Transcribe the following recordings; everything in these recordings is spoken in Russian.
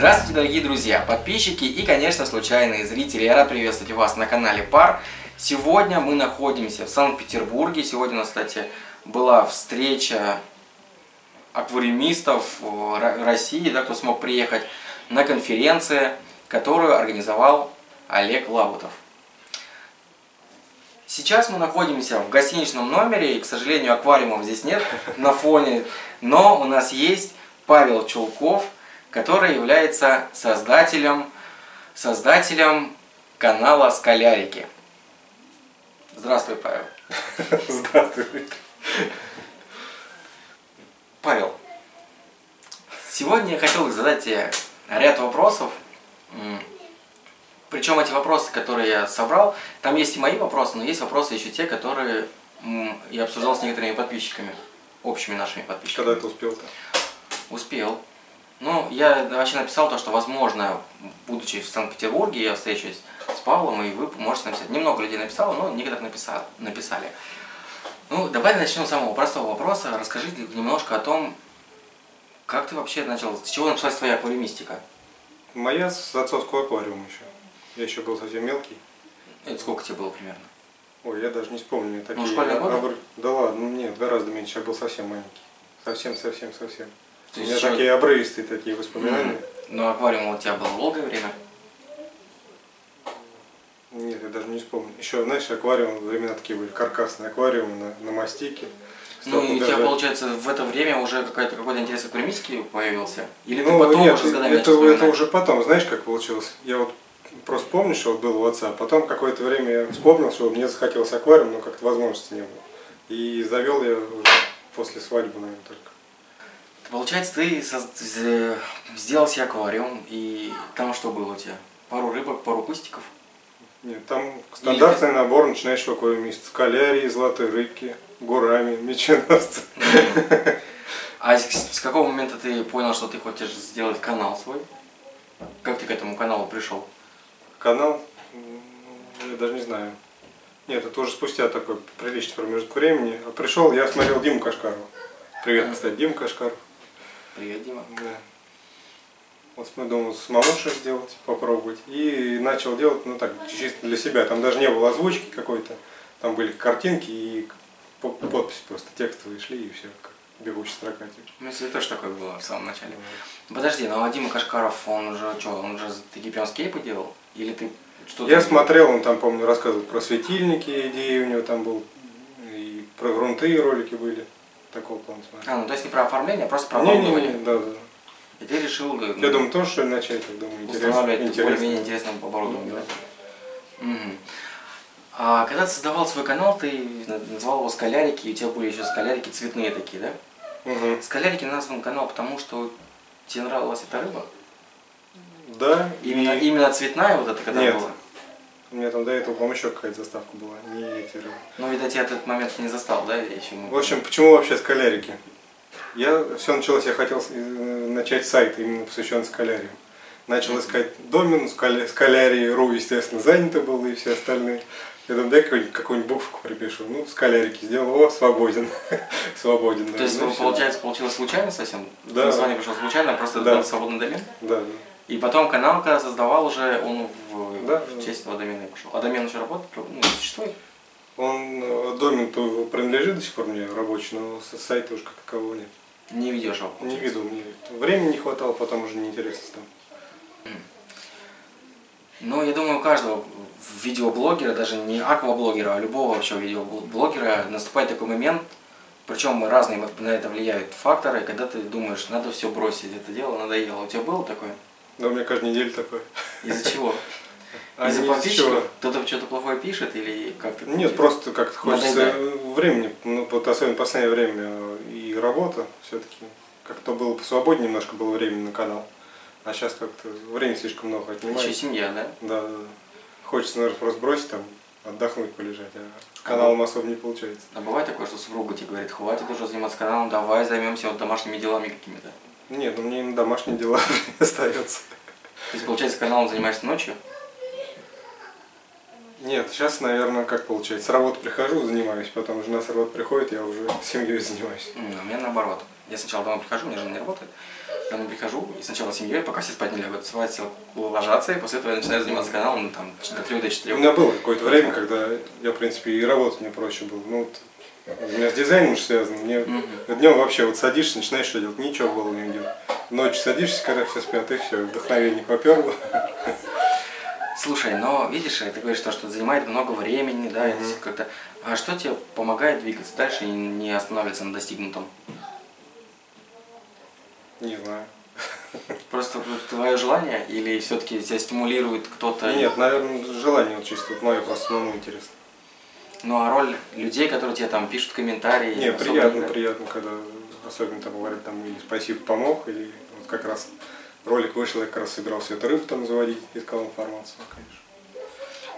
Здравствуйте, дорогие друзья, подписчики и, конечно, случайные зрители. Я рад приветствовать вас на канале ПАР. Сегодня мы находимся в Санкт-Петербурге. Сегодня у нас, кстати, была встреча аквариумистов России, да, кто смог приехать на конференцию, которую организовал Олег Лабутов. Сейчас мы находимся в гостиничном номере, и, к сожалению, аквариумов здесь нет на фоне, но у нас есть Павел Чулков, который является создателем канала Скалярики. Здравствуй, Павел. Здравствуй. Павел, сегодня я хотел задать тебе ряд вопросов. Причем эти вопросы, которые я собрал, там есть и мои вопросы, но есть вопросы еще те, которые я обсуждал с некоторыми подписчиками, общими нашими подписчиками. Когда это успел-то? Успел. Ну, я вообще написал то, что, возможно, будучи в Санкт-Петербурге, я встречусь с Павлом, и вы можете написать. Немного людей написало, но некоторых написали. Ну, давай начнем с самого простого вопроса. Расскажи немножко о том, как ты вообще начал, с чего началась твоя аквариумистика? Моя с отцовского аквариума еще. Я еще был совсем мелкий. Это сколько тебе было примерно? Ой, я даже не вспомню. Такие... Ну, школьные годы? Да ладно, нет, гораздо меньше. Я был совсем маленький. Совсем. У меня еще... такие обрывистые такие воспоминания. Но аквариум у тебя был долгое время? Нет, я даже не вспомню. Еще, знаешь, аквариум, времена такие были, каркасные аквариумы на мастике. Ну и у тебя, получается, в это время уже какой-то интерес к аквариумистике появился? Или ну, ты потом нет, уже с годами это уже потом, знаешь, как получилось? Я вот просто помню, что вот был у отца, потом какое-то время я вспомнил, что мне захотелось аквариум, но как-то возможности не было. И завел я уже после свадьбы, наверное, только. Получается, ты сделал себе аквариум, и там что было у тебя? Пару рыбок, пару кустиков? Нет, там стандартный набор начинающего аквариумиста. Скалярии, золотые рыбки, гурами, меченосцы. А с какого момента ты понял, что ты хочешь сделать канал свой? Как ты к этому каналу пришел? Канал? Я даже не знаю. Нет, это уже спустя такой приличный промежуток времени. А пришел, я смотрел Диму Кашкарова. Привет, кстати, Дима Кашкаров. Привет, Дима. Да. Вот мы думали самому что сделать, попробовать. И начал делать, ну так, чисто для себя. Там даже не было озвучки какой-то. Там были картинки и подписи просто текстовые шли, и все, как бегущая строка. У меня тоже такое было в самом начале. Да. Подожди, ну а Дима Кашкаров, он уже что, он уже такие прям скейпы делал? Или ты что-то... Я смотрел, он там, помню, рассказывал про светильники, идеи у него там был, и про грунты ролики были. Такого плана смотрел. А, ну то есть не про оформление, а просто про оборудование? Да. И ты решил... Ну, я думаю, тоже что начать, я думаю, интересно. Более-менее интересным оборудованием, да? Угу. А когда ты создавал свой канал, ты назвал его Скалярики, и у тебя были еще скалярики цветные такие, да? Угу. Скалярики назван канал, потому что тебе нравилась эта рыба? Да. Именно цветная вот эта когда была? У меня там до этого, по-моему, еще какая-то заставка была, не эти рыбы. Ну, видать, я этот момент не застал, да? В общем, почему вообще скалярики? Все началось, я хотел начать сайт, именно посвященный скаляриям. Начал искать домен, скалярии.ру, естественно, занято было, и все остальные. Я думаю, дай какую-нибудь букву припишу. Ну, скалярики сделал, о, свободен. Свободен. То есть, получается, получилось случайно совсем? Да. Название пришло случайно, просто дал свободный домен? Да. И потом канал, когда создавал уже, он в честь этого домена пошел. А домен еще работает? Ну, существует? Он, домен-то принадлежит до сих пор мне рабочий, но сайта уже как такового нет. Не ведешь его? Не веду. Времени не хватало, потом уже неинтересно стало. Ну, я думаю, у каждого видеоблогера, даже не акваблогера, а любого вообще видеоблогера наступает такой момент, причем разные на это влияют факторы, когда ты думаешь, надо все бросить, это дело надоело. У тебя было такое? Да, у меня каждую неделю такое. Из-за чего? Из-за подписчиков? Кто-то что-то плохое пишет или как-то? Нет, просто как-то хочется времени, ну, вот особенно в последнее время и работа все-таки. Как-то было посвободнее, немножко было времени на канал. А сейчас как-то времени слишком много отнимает. Еще семья, да? Да. Хочется, наверное, просто бросить там, отдохнуть, полежать, а каналом особо не получается. А бывает такое, что супруга тебе говорит, хватит уже заниматься каналом, давай займемся вот домашними делами какими-то? Нет, ну мне домашние дела остается. То есть, получается, каналом занимаешься ночью? Нет, сейчас, наверное, как получается, с работы прихожу, занимаюсь, потом жена с работы приходит, я уже семьей занимаюсь. У меня наоборот. Я сначала домой прихожу, у меня жена не работает. Я домой прихожу, и сначала с семьей, пока все спать не лягут, спать, ложатся, и после этого я начинаю заниматься каналом там, до 3 до 4. У меня было какое-то время, когда я, в принципе, и работать мне проще было. Ну, вот, у меня с дизайном же связано. Мне днем вообще вот садишься, начинаешь что делать, ничего в голову не идет. Ночью садишься, когда все спят, и все, вдохновение поперло. Слушай, но видишь, ты говоришь, что занимает много времени, да, это как-то. А что тебе помогает двигаться дальше и не останавливаться на достигнутом? Не знаю. Просто твое желание или все-таки тебя стимулирует кто-то? Нет, наверное, желание вот чисто, мое просто самому интересно. Ну а роль людей, которые тебе там пишут комментарии? Нет, приятно, приятно, когда особенно там говорят там или спасибо помог, или вот как раз ролик вышел, я как раз собирался эту рыбу там заводить, искал информацию, конечно.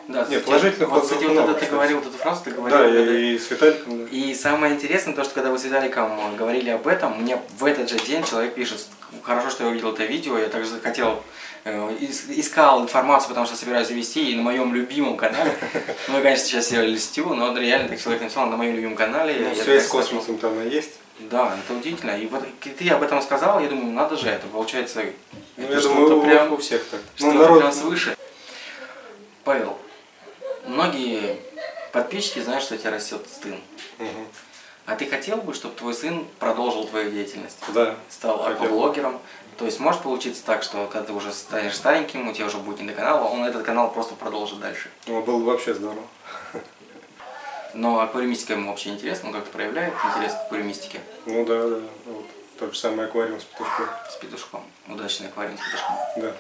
Да, нет, положительных отзывов много, кстати. Вот ты говорил эту фразу, ты говорил. Да, и с Виталиком. Да. И самое интересное, то, что когда вы с Виталиком говорили об этом, мне в этот же день человек пишет: хорошо, что я увидел это видео, я также хотел, искал информацию, потому что собираюсь завести, и на моем любимом канале, ну, я, конечно, сейчас я льстю, но реально так человек написал, на моем любимом канале. Все с космосом там есть. Да, это удивительно. И вот ты об этом сказал, я думаю, надо же, это получается, это что-то прям у всех так. Что-то прям свыше. Павел, многие подписчики знают, что у тебя растет сын. А ты хотел бы, чтобы твой сын продолжил твою деятельность? Да. Стал акваблогером? То есть может получиться так, что когда ты уже станешь стареньким, у тебя уже будет не до канала, он этот канал просто продолжит дальше? Ну, было бы вообще здорово. Но аквариумистика ему вообще интересна, он как-то проявляет интерес к аквариумистике? Ну да, да. Вот тот же самый аквариум с петушком. С петушком. Удачный аквариум с петушком. Да.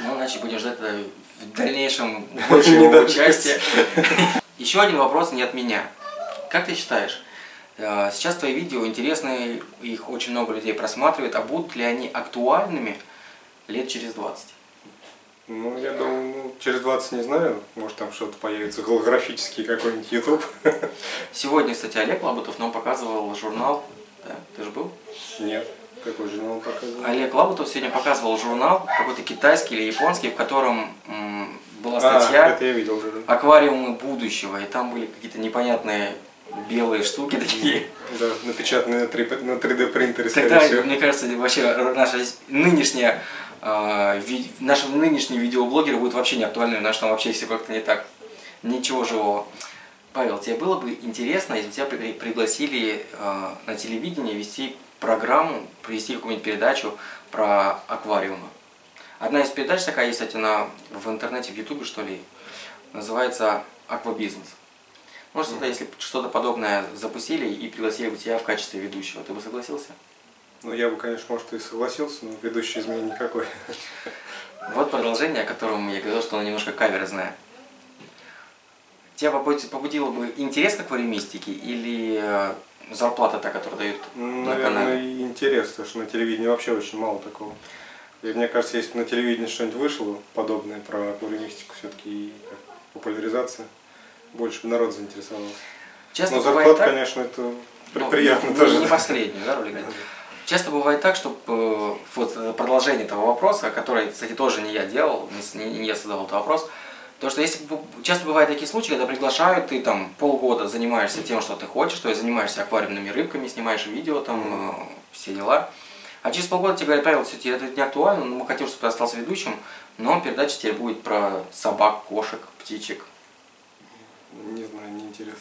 Ну, значит, будем ждать в дальнейшем большего участия. Еще один вопрос не от меня. Как ты считаешь, сейчас твои видео интересны, их очень много людей просматривает, а будут ли они актуальными лет через 20? Ну, я думаю, ну, через 20 не знаю, может там что-то появится, голографический какой-нибудь YouTube. Сегодня, кстати, Олег Лабутов нам показывал журнал, да? Ты же был? Нет. Какой журнал показывал? Олег Лабутов сегодня показывал журнал, какой-то китайский или японский, в котором была статья «Аквариумы будущего», и там были какие-то непонятные белые штуки такие. Да, напечатанные на 3D принтере. Тогда, мне кажется, вообще наши нынешние видеоблогеры будут вообще не актуальны, потому что там вообще все как-то не так, ничего живого. Павел, тебе было бы интересно, если бы тебя пригласили на телевидение вести программу, провести какую-нибудь передачу про аквариумы. Одна из передач такая есть, кстати, в интернете, в ютубе, что ли, называется «Аквабизнес». Может, если что-то подобное запустили и пригласили бы тебя в качестве ведущего, ты бы согласился? Ну, я бы, конечно, может, и согласился, но ведущий из меня никакой. Вот продолжение, о котором я говорил, что оно немножко каверзное. Тебя побудило бы интерес к аквариумистике или зарплата та, которую дают на канале? Интерес, потому что на телевидении вообще очень мало такого. И мне кажется, если бы на телевидении что-нибудь вышло подобное про аквариумистику, все-таки популяризация, больше бы народ заинтересовался. Часто но зарплата, так, конечно, это приятно тоже. Не последний, да, Ролик? Часто бывает так, что вот продолжение этого вопроса, который, кстати, тоже не я делал, не я создавал этот вопрос, то что если часто бывают такие случаи, когда приглашают, ты там полгода занимаешься тем, что ты хочешь, то есть занимаешься аквариумными рыбками, снимаешь видео, там все дела, а через полгода тебе говорят: Павел, все тебе это не актуально, мы хотим, чтобы ты остался ведущим, но передача теперь будет про собак, кошек, птичек. Не знаю, неинтересно.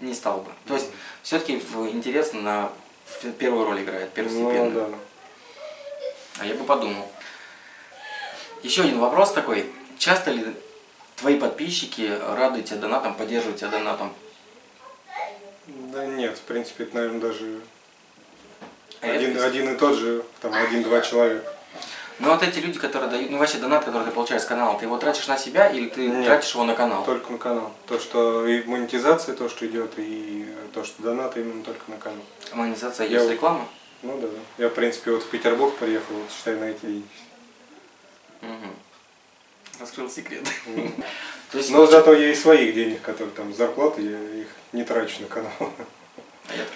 Не стал бы. То есть все-таки интересно первую роль играет, первостепенно. Ну, да. А я бы подумал. Еще один вопрос такой. Часто ли твои подписчики радуют тебя донатом, поддерживают тебя донатом? Да нет, в принципе, это, наверное, даже один и тот же, там, один-два человека. Ну вот эти люди, которые дают, ну вообще донат, который ты получаешь с канала, ты его тратишь на себя или ты тратишь его на канал? Только на канал. То, что и монетизация, то, что идет, и то, что донаты, именно только на канал. А монетизация есть реклама? Ну да, да. Я, в принципе, вот в Петербург приехал, вот, считай, на эти видео. Раскрыл секрет. Но зато я и своих денег, которые там зарплаты, я их не трачу на канал.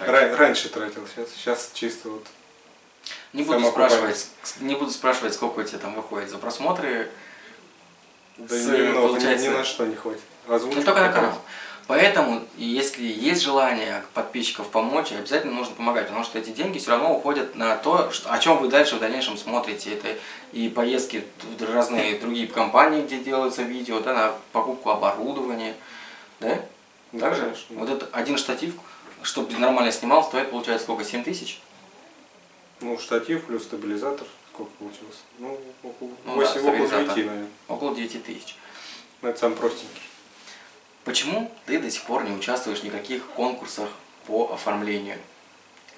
Раньше тратил, сейчас чисто вот. Не буду спрашивать, сколько у тебя там выходит за просмотры. Да, немного, ни на что не хватит. Только на канал. Поэтому, если есть желание подписчиков помочь, обязательно нужно помогать, потому что эти деньги все равно уходят на то, о чем вы дальше в дальнейшем смотрите. Это и поездки в разные другие компании, где делаются видео, да, на покупку оборудования. Да? Также вот этот один штатив, чтобы нормально снимал, стоит, получается, сколько? 7 тысяч? Ну, штатив плюс стабилизатор, сколько получилось? Ну, около 9 тысяч. Это сам простенький. Почему ты до сих пор не участвуешь в никаких конкурсах по оформлению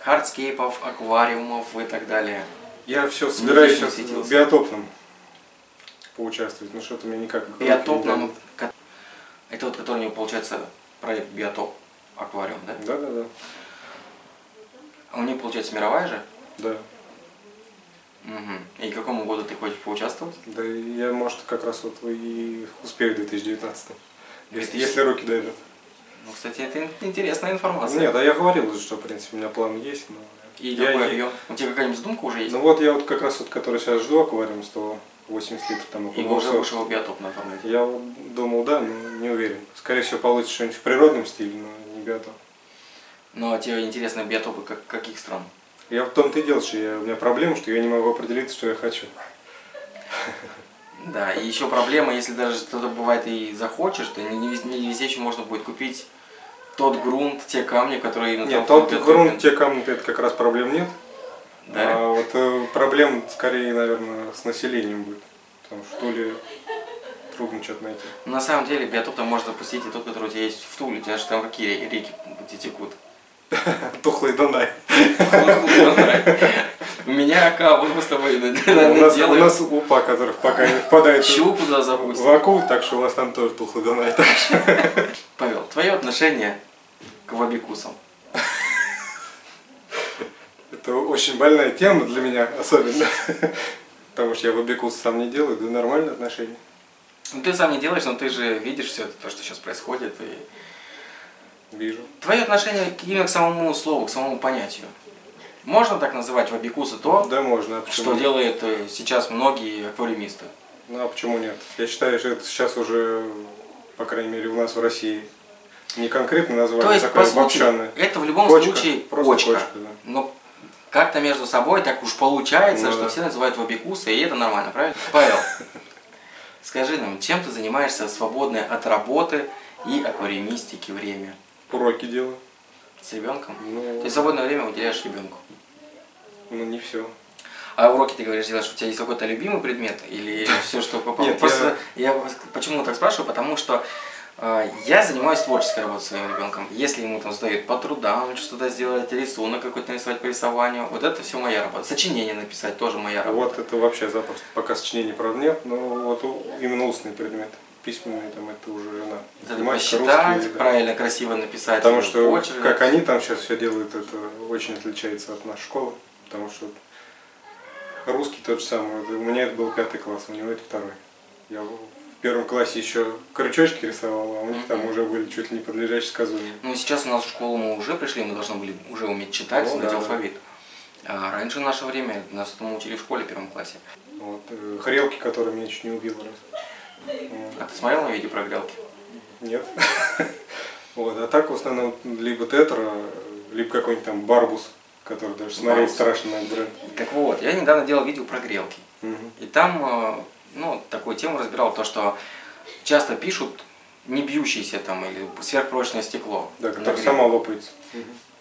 хардскейпов, аквариумов и так далее? Я все собираюсь сейчас в биотопном поучаствовать, но что-то мне никак... Биотопном, это вот который у него получается проект биотоп аквариум, да? Да, да, да. А у него получается мировая же? Да. Угу. И к какому году ты хочешь поучаствовать? Да, я, может, как раз вот и успею в 2019. Если руки дойдут. Ну, кстати, это интересная информация. Нет, да я говорил уже, что, в принципе, у меня план есть, но... И я... У тебя какая-нибудь задумка уже есть? Ну вот я вот как раз вот, который сейчас жду, аквариум 180 литров там. И уже вышел биотоп на формате. Я вот думал, да, но не уверен. Скорее всего, получится что-нибудь в природном стиле, но не биотоп. Ну, а тебе интересны биотопы как, каких стран? Я в том-то и дело, что у меня проблема, что я не могу определиться, что я хочу. Да, и еще проблема, если даже что-то бывает и захочешь, то не везде еще можно будет купить тот грунт, те камни, которые... Нет, тот грунт, те камни, это как раз проблем нет. Да? А вот проблем скорее, наверное, с населением будет, потому что в Туле трудно что-то найти. На самом деле, биотоп там можно запустить и тот, который у тебя есть в Туле, у тебя же там какие реки текут? Тухлый Дунай. У меня Ака, вот мы с тобой делаем. У нас УПА, который пока не впадает в Аку, так что у нас там тоже тухлый Дунай. Павел, твое отношение к вабикусам? Это очень больная тема для меня, особенно. Потому что я вабикус сам не делаю, да нормальное отношение. Ну ты сам не делаешь, но ты же видишь все то, что сейчас происходит. Вижу. Твое отношение именно к самому слову, к самому понятию. Можно так называть вабикусы то, да, можно. А что делают сейчас многие аквариумисты? Ну а почему нет? Я считаю, что это сейчас уже, по крайней мере, у нас в России не конкретно название, такое обобщенное. Это в любом случае кочка. Да. Но как-то между собой так уж получается, ну, что да, все называют вабикусы, и это нормально, правильно? Павел, скажи нам, чем ты занимаешься свободное от работы и аквариумистики время? Уроки делаю. С ребенком? Ну... Ты свободное время уделяешь ребенку? Ну, не все. А уроки, ты говоришь, делаешь, у тебя есть какой-то любимый предмет? Или все, что попало? Нет, я почему так спрашиваю? Потому что я занимаюсь творческой работой своим ребенком. Если ему там задают по трудам, что-то сделать, рисунок какой-то нарисовать по рисованию, вот это все моя работа. Сочинение написать тоже моя работа. Вот это вообще запросто. Пока сочинений, правда, нет, но вот именно устные предметы. Письменные там это уже надо посчитать, русские, правильно, да, красиво написать. Потому что очередь, как они там сейчас все делают, это очень отличается от нашей школы. Потому что русский тот же самый. У меня это был 5-й класс, у него это 2-й. Я в 1-м классе еще крючочки рисовал, а у них там уже были чуть ли не подлежащие сказания. Ну сейчас у нас в школу мы уже пришли, мы должны были уже уметь читать, знать алфавит. А раньше в наше время нас этому учили в школе в 1-м классе. Вот, хрелки, которые меня чуть не убило раз. А ты смотрел на видео про грелки? Нет. Вот, а так в основном либо Тетра, либо какой-нибудь там Барбус, который даже смотрел страшно на бренд. Так вот, я недавно делал видео про грелки. И там, ну, такую тему разбирал, то, что часто пишут не бьющееся там или сверхпрочное стекло. Да, которое само лопается.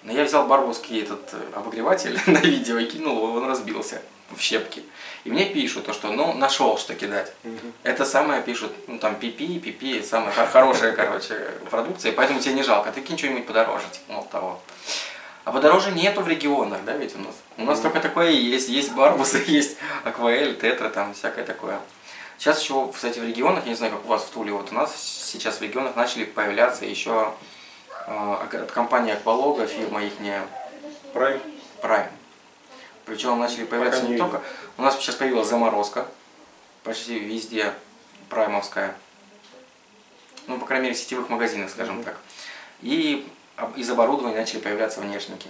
Но я взял барбусский этот обогреватель на видео и кинул его, он разбился в щепки. И мне пишут, то, что ну нашел что кидать. Это самое пишут, ну там пипи, самая хорошая, короче, продукция, поэтому тебе не жалко, ты кинь что-нибудь подороже, типа, мол того. А подороже нету в регионах, да, ведь у нас? У нас только такое и есть. Есть барбусы, есть акваэль, тетра, там всякое такое. Сейчас еще, кстати, в регионах, я не знаю, как у вас в Туле, вот у нас сейчас в регионах начали появляться еще от компании Аквалого, фирма их Прайм. Причем начали появляться не только... У нас сейчас появилась заморозка, почти везде праймовская. Ну, по крайней мере, в сетевых магазинах, скажем так. И из оборудования начали появляться внешники.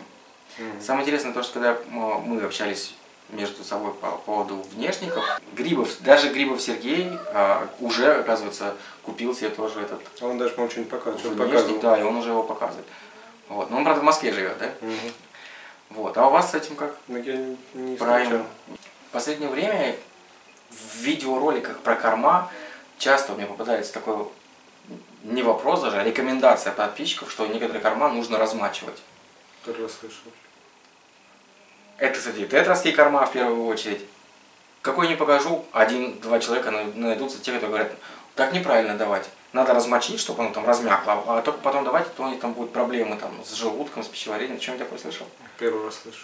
Самое интересное то, что когда мы общались между собой по поводу внешников. Грибов, даже Грибов Сергей уже, оказывается, купил себе тоже этот. Он даже, по-моему, что-нибудь показывает. Внешник, да, и он уже его показывает. Вот. Но он, правда, в Москве живет, да? Угу. Вот. А у вас с этим как? Ну, я не Прайм. В последнее время в видеороликах про корма часто мне попадается такой, не вопрос даже, а рекомендация подписчиков, что некоторые корма нужно размачивать. Тетра слышал. Это, кстати, тетровские корма в первую очередь. Какой не покажу, один-два человека найдутся, те, которые говорят, так неправильно давать. Надо размочить, чтобы оно там размякло, а только потом давать, то у них там будут проблемы там, с желудком, с пищеварением. Чем я такое слышал? Первый раз слышу.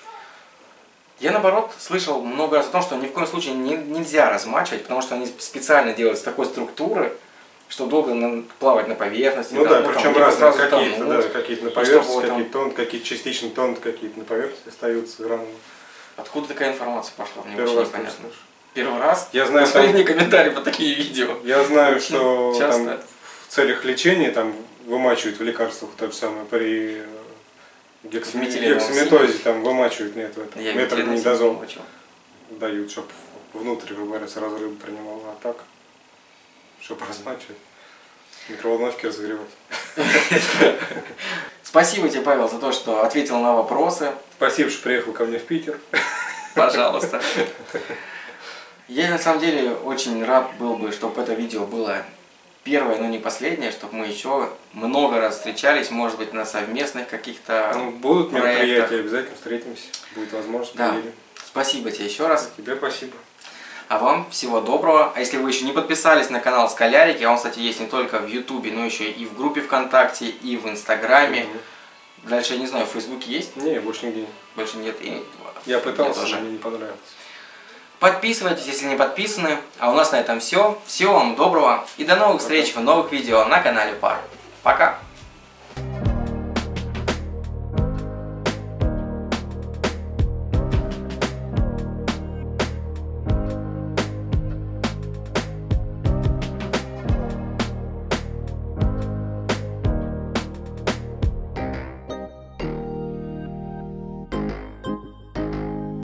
Я, наоборот, слышал много раз о том, что ни в коем случае нельзя размачивать, потому что они специально делают с такой структуры, что долго плавать на поверхности. Ну да, ну, причем разные какие-то, да, какие-то на поверхности, какие-то тонкие, какие-то частично тонкие, какие-то на поверхности остаются гранулы. Откуда такая информация пошла? Мне очень непонятно. Первый раз? Я знаю, последний комментарий под такие видео. Я знаю, что там, в целях лечения там вымачивают в лекарствах то же самое при гексаметозе, там вымачивают, нет, в этом метронидазол дают, чтобы внутрь, грубо говоря, сразу рыба принимала, а так, чтобы размачивать, микроволновки разогревать. Спасибо тебе, Павел, за то, что ответил на вопросы. Спасибо, что приехал ко мне в Питер. Пожалуйста. Я на самом деле очень рад был бы, чтобы это видео было первое, но не последнее, чтобы мы еще много раз встречались, может быть, на совместных каких-то будут проектах. Мероприятия, обязательно встретимся, будет возможность. Да. Спасибо тебе еще раз. Тебе спасибо. А вам всего доброго. А если вы еще не подписались на канал Скалярики, а он, кстати, есть не только в Ютубе, но еще и в группе ВКонтакте, и в Инстаграме. Угу. Дальше, я не знаю, в Фейсбуке есть? Не, больше нигде. Больше нет. И... Я пытался, мне не понравилось. Подписывайтесь, если не подписаны. А у нас на этом все. Всего вам доброго и до новых встреч в новых видео на канале ПАР. Пока!